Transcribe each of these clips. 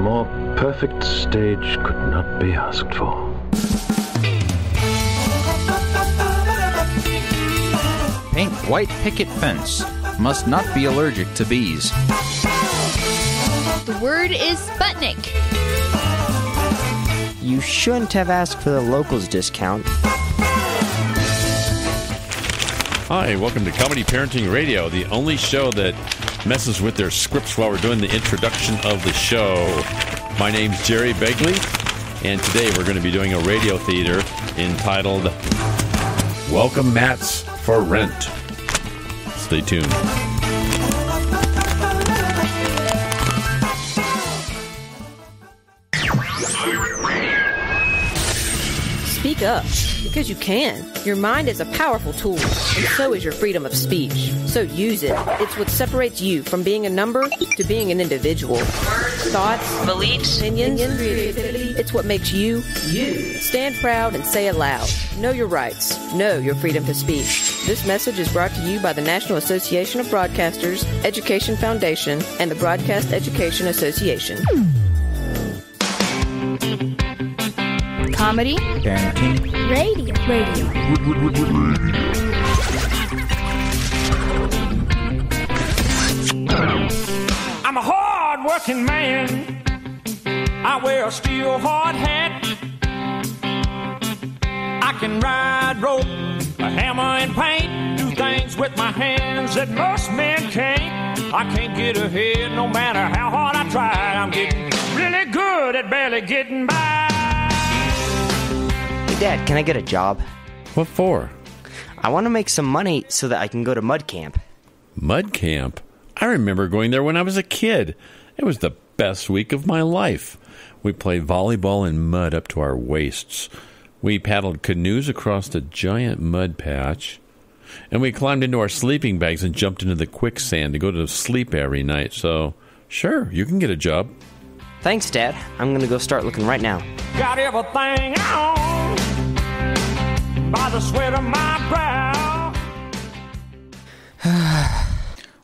more perfect stage could not be asked for. Paint white picket fence. Must not be allergic to bees. The word is Sputnik. You shouldn't have asked for the locals discount. Hi, welcome to Comedy Parenting Radio, the only show that messes with their scripts while we're doing the introduction of the show. My name's Jerry Begly, and today we're going to be doing a radio theater entitled Welcome Mats for Rent. Stay tuned. Speak up, because you can. Your mind is a powerful tool, and so is your freedom of speech. So use it. It's what separates you from being a number to being an individual. Words, thoughts, beliefs, opinions. It's what makes you, you. Stand proud and say it loud. Know your rights. Know your freedom to speak. This message is brought to you by the National Association of Broadcasters, Education Foundation, and the Broadcast Education Association. Comedy Parenting Radio. I'm a hard-working man. I wear a steel hard hat. I can ride rope, a hammer and paint. Do things with my hands that most men can't. I can't get ahead no matter how hard I try. I'm getting really good at barely getting by. Dad, can I get a job? What for? I want to make some money so that I can go to Mud Camp. Mud Camp? I remember going there when I was a kid. It was the best week of my life. We played volleyball in mud up to our waists. We paddled canoes across the giant mud patch. And we climbed into our sleeping bags and jumped into the quicksand to go to sleep every night. So, sure, you can get a job. Thanks, Dad. I'm going to go start looking right now. Got everything on. By the sweat of my brow.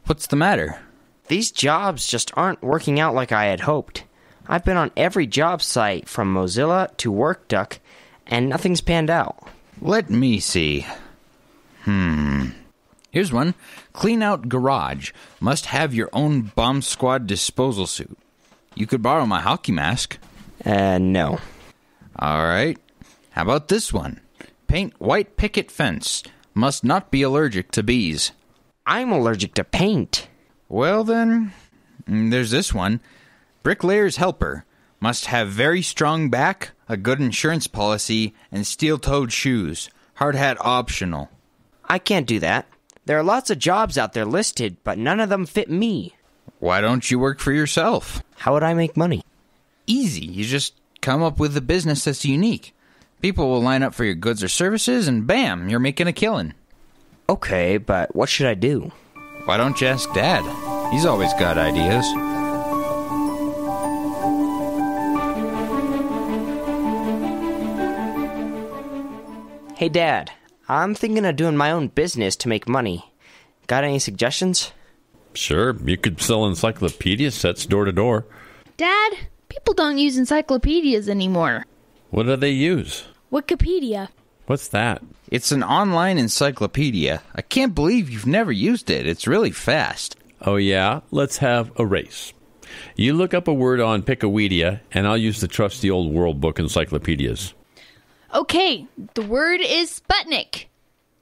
What's the matter? These jobs just aren't working out like I had hoped. I've been on every job site from Mozilla to WorkDuck, and nothing's panned out. Let me see. Here's one. Clean out garage. Must have your own bomb squad disposal suit. You could borrow my hockey mask. No. All right. How about this one? Paint white picket fence. Must not be allergic to bees. I'm allergic to paint. Well, then, there's this one. Bricklayer's helper. Must have very strong back, a good insurance policy, and steel-toed shoes. Hard hat optional. I can't do that. There are lots of jobs out there listed, but none of them fit me. Why don't you work for yourself? How would I make money? Easy. You just come up with a business that's unique. People will line up for your goods or services, and bam, you're making a killing. Okay, but what should I do? Why don't you ask Dad? He's always got ideas. Hey, Dad. I'm thinking of doing my own business to make money. Got any suggestions? Sure. You could sell encyclopedia sets door to door. Dad, people don't use encyclopedias anymore. What do they use? Wikipedia. What's that? It's an online encyclopedia. I can't believe you've never used it. It's really fast. Oh, yeah? Let's have a race. You look up a word on Wikipedia, and I'll use the trusty old World Book encyclopedias. Okay, the word is Sputnik.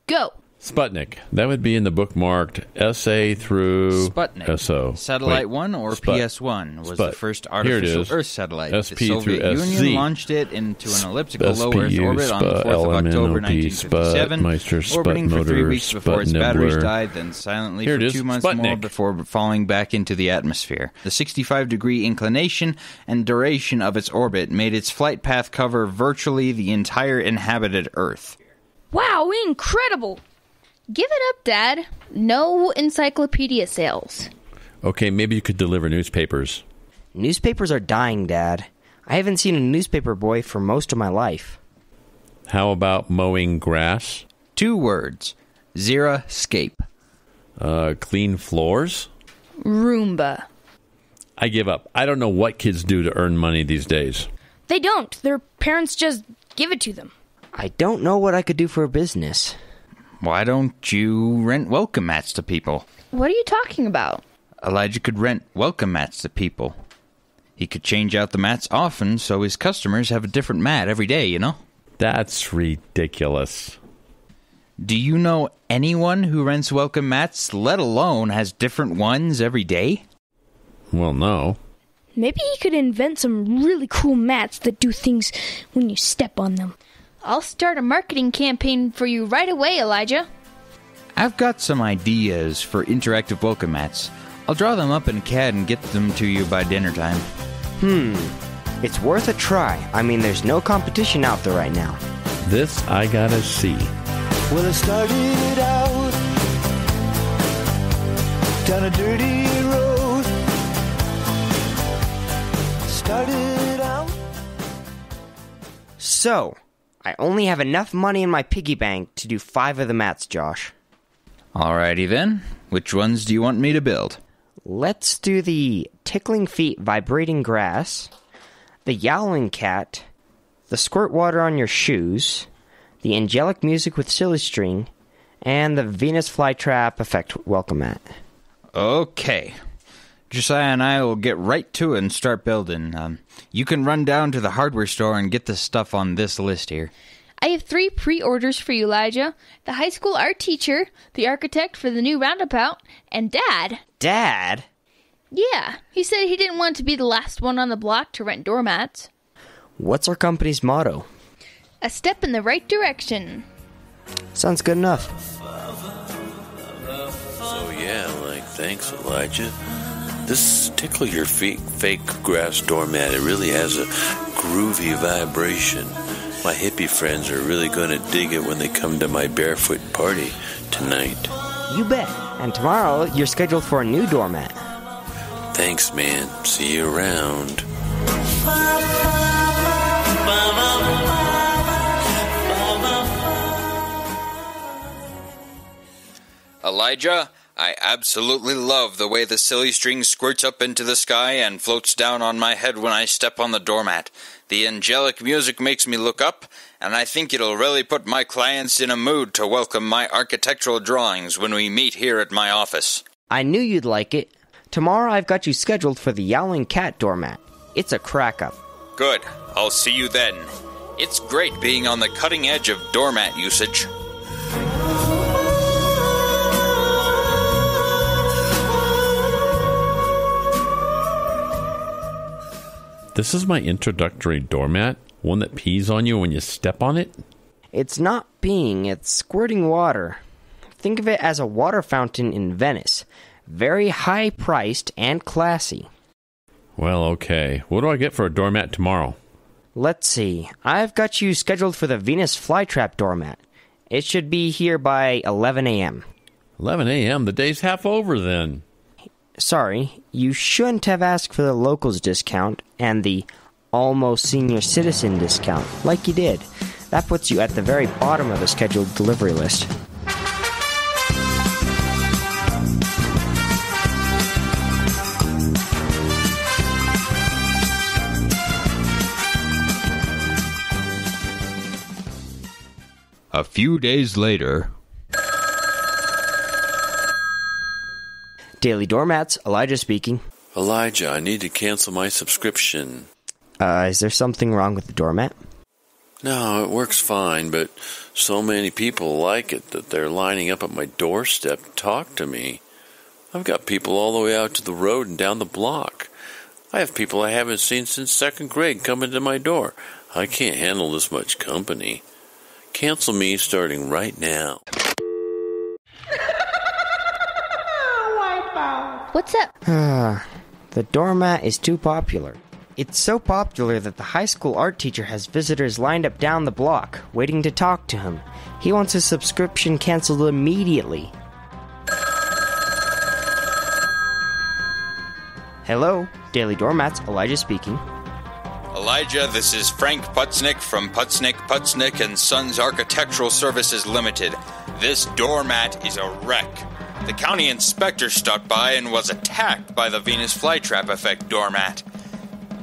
Go. Sputnik. That would be in the book marked SA through Sputnik. SO. Satellite 1 or PS1 was the first artificial Earth satellite. SP the Soviet Union launched it into an elliptical low-Earth orbit on the 4th of October 1957, orbiting for 3 weeks before its batteries died, then silently for 2 months more before falling back into the atmosphere. The 65-degree inclination and duration of its orbit made its flight path cover virtually the entire inhabited Earth. Wow, incredible! Give it up, Dad. No encyclopedia sales. Okay, maybe you could deliver newspapers. Newspapers are dying, Dad. I haven't seen a newspaper boy for most of my life. How about mowing grass? 2 words. Xeriscape. Clean floors? Roomba. I give up. I don't know what kids do to earn money these days. They don't. Their parents just give it to them. I don't know what I could do for a business. Why don't you rent welcome mats to people? What are you talking about? Elijah could rent welcome mats to people. He could change out the mats often so his customers have a different mat every day, you know? That's ridiculous. Do you know anyone who rents welcome mats, let alone has different ones every day? Well, no. Maybe he could invent some really cool mats that do things when you step on them. I'll start a marketing campaign for you right away, Elijah. I've got some ideas for interactive welcome mats. I'll draw them up in CAD and get them to you by dinner time. It's worth a try. I mean, there's no competition out there right now. This I gotta see. Well, I started out down a dirty road. Started out. So, I only have enough money in my piggy bank to do 5 of the mats, Josh. Alrighty then. Which ones do you want me to build? Let's do the tickling feet vibrating grass, the yowling cat, the squirt water on your shoes, the angelic music with silly string, and the Venus Flytrap effect welcome mat. Okay. Josiah and I will get right to it and start building. You can run down to the hardware store and get the stuff on this list here. I have 3 pre-orders for you, Elijah. The high school art teacher, the architect for the new roundabout, and Dad. Dad? Yeah. He said he didn't want to be the last one on the block to rent doormats. What's our company's motto? A step in the right direction. Sounds good enough. So yeah, like, thanks, Elijah. This tickle your feet fake grass doormat, it really has a groovy vibration. My hippie friends are really going to dig it when they come to my barefoot party tonight. You bet. And tomorrow, you're scheduled for a new doormat. Thanks, man. See you around. Elijah, I absolutely love the way the silly string squirts up into the sky and floats down on my head when I step on the doormat. The angelic music makes me look up, and I think it'll really put my clients in a mood to welcome my architectural drawings when we meet here at my office. I knew you'd like it. Tomorrow I've got you scheduled for the Yowling Cat doormat. It's a crack-up. Good. I'll see you then. It's great being on the cutting edge of doormat usage. This is my introductory doormat, one that pees on you when you step on it? It's not peeing, it's squirting water. Think of it as a water fountain in Venice. Very high-priced and classy. Well, okay. What do I get for a doormat tomorrow? Let's see. I've got you scheduled for the Venus Flytrap doormat. It should be here by 11 a.m. 11 a.m.? The day's half over then. Sorry, you shouldn't have asked for the locals discount and the almost senior citizen discount like you did. That puts you at the very bottom of the scheduled delivery list. A few days later... Daily Doormats, Elijah speaking. Elijah, I need to cancel my subscription. Is there something wrong with the doormat? No, it works fine, but so many people like it that they're lining up at my doorstep to talk to me. I've got people all the way out to the road and down the block. I have people I haven't seen since 2nd grade coming to my door. I can't handle this much company. Cancel me starting right now. What's up? The doormat is too popular. It's so popular that the high school art teacher has visitors lined up down the block, waiting to talk to him. He wants his subscription canceled immediately. Hello, Daily Doormats, Elijah speaking. Elijah, this is Frank Putznik from Putznik Putznik and Sons Architectural Services Limited. This doormat is a wreck. The county inspector stuck by and was attacked by the Venus Flytrap effect doormat.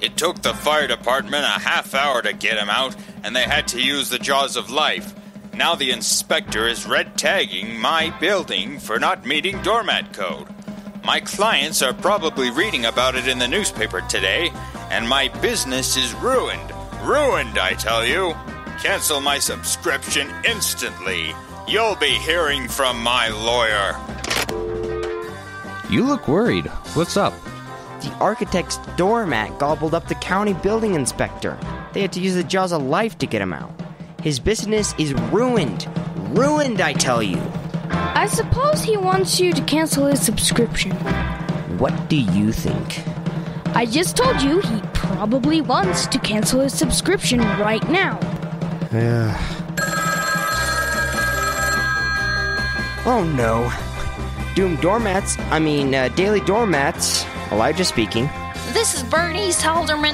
It took the fire department a half hour to get him out, and they had to use the jaws of life. Now the inspector is red tagging my building for not meeting doormat code. My clients are probably reading about it in the newspaper today, and my business is ruined. Ruined, I tell you. Cancel my subscription instantly. You'll be hearing from my lawyer. You look worried. What's up? The architect's doormat gobbled up the county building inspector. They had to use the jaws of life to get him out. His business is ruined. Ruined, I tell you. I suppose he wants you to cancel his subscription. What do you think? I just told you he probably wants to cancel his subscription right now. Yeah. Oh no. Daily Doormats. Elijah speaking. This is Bernice Halderman.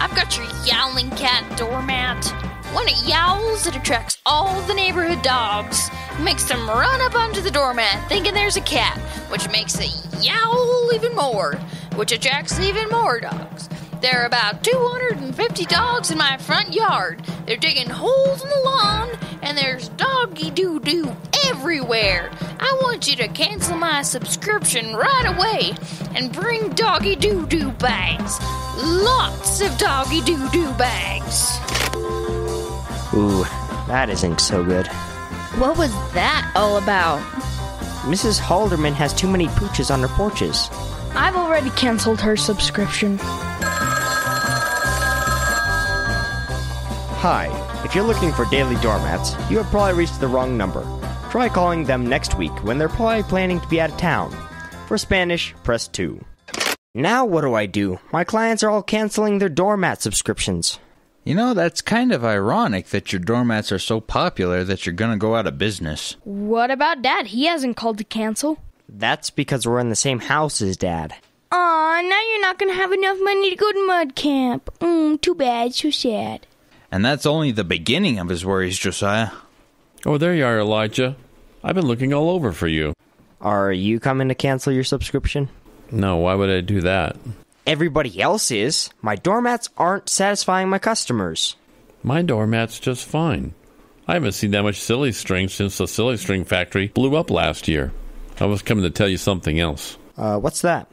I've got your yowling cat doormat. When it yowls, it attracts all the neighborhood dogs. Makes them run up onto the doormat thinking there's a cat, which makes it yowl even more, which attracts even more dogs. There are about 250 dogs in my front yard. They're digging holes in the lawn, and there's doggy doo-doo everywhere. I want you to cancel my subscription right away and bring doggy doo-doo bags. Lots of doggy doo-doo bags. Ooh, that isn't so good. What was that all about? Mrs. Halderman has too many pooches on her porches. I've already canceled her subscription. Hi, if you're looking for Daily Doormats, you have probably reached the wrong number. Try calling them next week when they're probably planning to be out of town. For Spanish, press 2. Now what do I do? My clients are all canceling their doormat subscriptions. You know, that's kind of ironic that your doormats are so popular that you're gonna go out of business. What about Dad? He hasn't called to cancel. That's because we're in the same house as Dad. Aw, now you're not gonna have enough money to go to Mud Camp. Too bad, so sad. And that's only the beginning of his worries, Josiah. Oh, there you are, Elijah. I've been looking all over for you. Are you coming to cancel your subscription? No, why would I do that? Everybody else is. My doormats aren't satisfying my customers. My doormat's just fine. I haven't seen that much silly string since the silly string factory blew up last year. I was coming to tell you something else. What's that?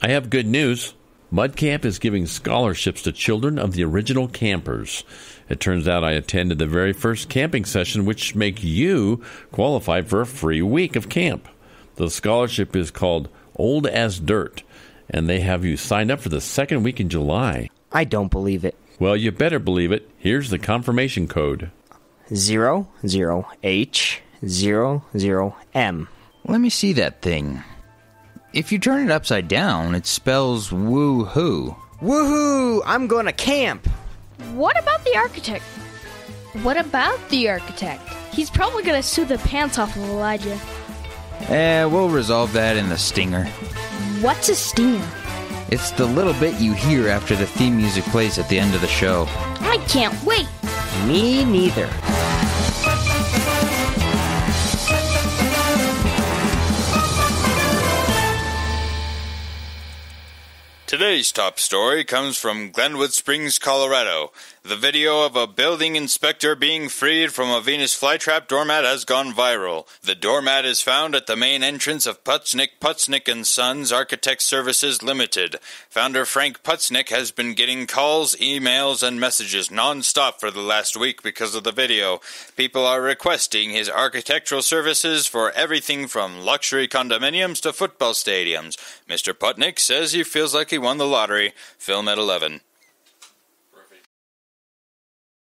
I have good news. Mud Camp is giving scholarships to children of the original campers. It turns out I attended the very first camping session, which make you qualify for a free week of camp. The scholarship is called Old as Dirt, and they have you signed up for the second week in July. I don't believe it. Well, you better believe it. Here's the confirmation code. 00H00M. Let me see that thing. If you turn it upside down, it spells woo-hoo. Woo-hoo! I'm going to camp! What about the architect? He's probably going to sue the pants off of Elijah. We'll resolve that in the stinger. What's a stinger? It's the little bit you hear after the theme music plays at the end of the show. I can't wait! Me neither. Today's top story comes from Glenwood Springs, Colorado. The video of a building inspector being freed from a Venus flytrap doormat has gone viral. The doormat is found at the main entrance of Putznik Putznik and Sons Architectural Services Limited. Founder Frank Putznik has been getting calls, emails, and messages nonstop for the last week because of the video. People are requesting his architectural services for everything from luxury condominiums to football stadiums. Mr. Putznik says he feels like he won the lottery. Film at 11.